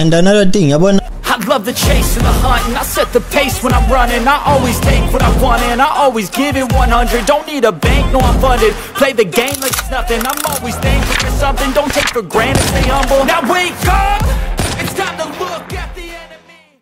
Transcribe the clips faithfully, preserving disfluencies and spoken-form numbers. And another thing, about I love the chase and the hunt, and I set the pace when I'm running. I always take what I want and I always give it one hundred. Don't need a bank, no I'm funded. Play the game like it's nothing. I'm always thankful for something. Don't take for granted, stay humble. Now wake up! It's time to look at the enemy.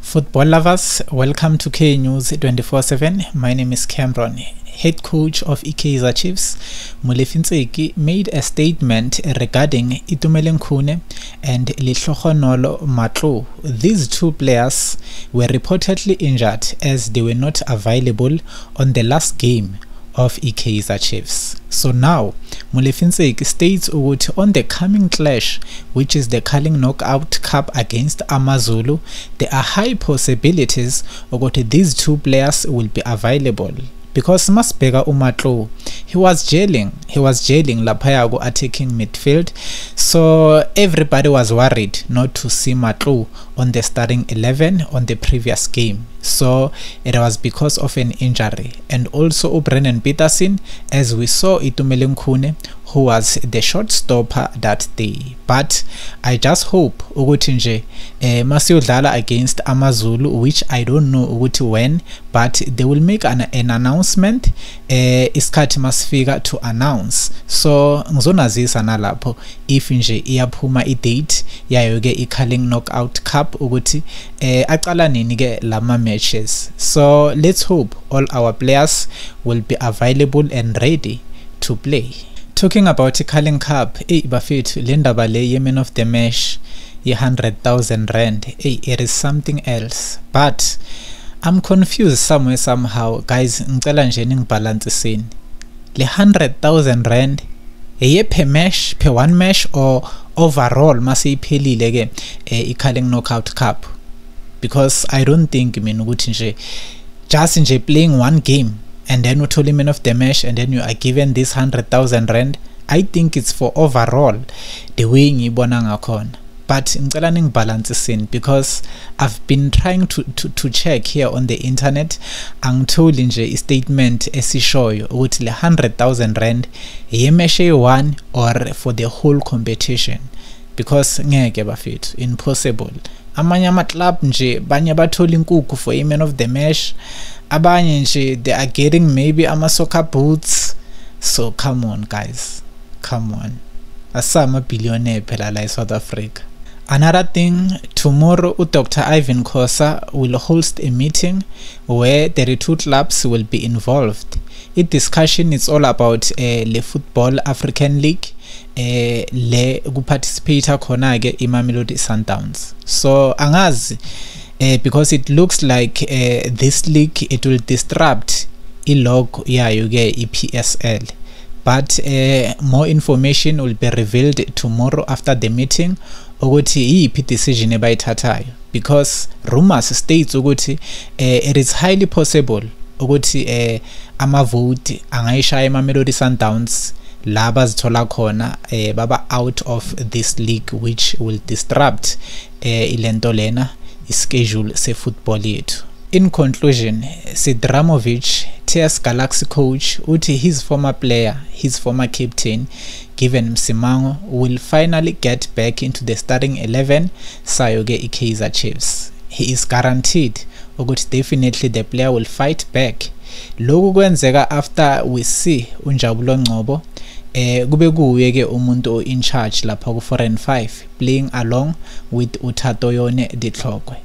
Football lovers, welcome to K News twenty-four seven. My name is Cameron. Head coach of Kaizer Chiefs, Molefinseki, made a statement regarding Itumeleng Khune and Lehlohonolo Matlou. These two players were reportedly injured as they were not available on the last game of Kaizer Chiefs. So now, Molefinseki states on the coming clash, which is the Carling knockout cup against Amazulu, there are high possibilities that these two players will be available. Because Masbega Umatlo, he was jailing, he was jailing Lapayago attacking midfield, so everybody was worried not to see Matlou on the starting eleven on the previous game. So it was because of an injury. And also Brennan Peterson, as we saw Itumeleng Khune, who was the shortstopper that day. But I just hope Ugutinje Masiyodlala against Amazulu, which I don't know Uguti when, but they will make an, an announcement. Uh, Iskati Masfiga to announce. So ngizonazisa nalapho if nje iyaphuma I date yayo ke iCarling knockout cup ukuthi eh acala nini ke lama matches. So let's hope all our players will be available and ready to play. Talking about the Carling Cup, eh, bafethu Linda Bale, man of the match, one hundred thousand rand. Eh, it is something else. But I'm confused somewhere somehow, guys. Ngicela nje ningibalance sini. Le one hundred thousand rand, eh, per match, per one match, or overall, maseyiphelile ke eh, iCarling Knockout Cup. Because I don't think mina ukuthi nje just nje playing one game and then uthole man of the match and then you are given this one hundred thousand rand. I think it's for overall the way ngibona ngakhona, but ngicela ningibalance sini because I've been trying to to to check here on the internet. Angitholi nje i statement esishoyo ukuthi le one hundred thousand rand ye match one or for the whole competition, because ngeke bafethu impossible. Amanye ama club nje banye bathola inkukhu for a man of the match, abanye nje they are getting maybe ama soccer boots. So come on guys, come on, asama billionaire phela la South Africa. Another thing, tomorrow Doctor Ivan Kosa will host a meeting where thirty-two clubs will be involved. The discussion is all about uh, the Football African League, uh, le kuparticipate khona ke Mamelodi Sundowns. So angazi uh, because it looks like uh, this league it will disrupt the logo yayo ke P S L. But uh, more information will be revealed tomorrow after the meeting. Ukuthi iyiphi decision ebayithathayo, because rumors states ukuthi uh, it is highly possible ukuthi uh, ama vote angayishaya eMamelodi Sundowns laba zithola khona uh, baba out of this league, which will disrupt uh, ilento lena ischedule se football yethu. In conclusion, Sidramovic Galaxy coach uthi his former player, his former captain Given Msimango, will finally get back into the starting eleven sayoge iKaizer Chiefs. He is guaranteed ukuthi definitely the player will fight back. Lokhu kwenzeka after we see Unjabulo Ngcobo eh kube kuye ke umuntu in charge lapha ku four and five playing along with Utatoyone Ditokwe.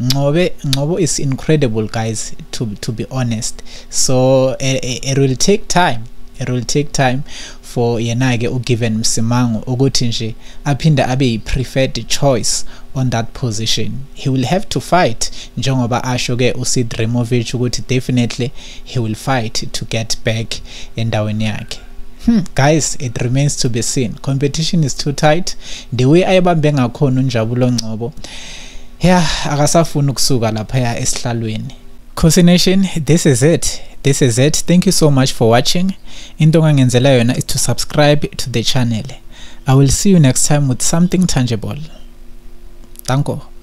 Ngcobo Ngcobo is incredible guys, to to be honest. So it, it will take time. It will take time for yenake uGiven Msimango ukuthi nje aphinda abe yi preferred choice on that position. He will have to fight njengoba asho ke uSidramovic ukuthi definitely he will fight to get back endaweni yakhe. Hmm, guys, it remains to be seen. Competition is too tight. The way ayibambe ngakhona uNjabulo Ngcobo, yeah, akasafuna ukusuka lapha esihlalweni. Khosi Nation, this is it. This is it. Thank you so much for watching. Into ngangenzela yona is to subscribe to the channel. I will see you next time with something tangible. Thank you.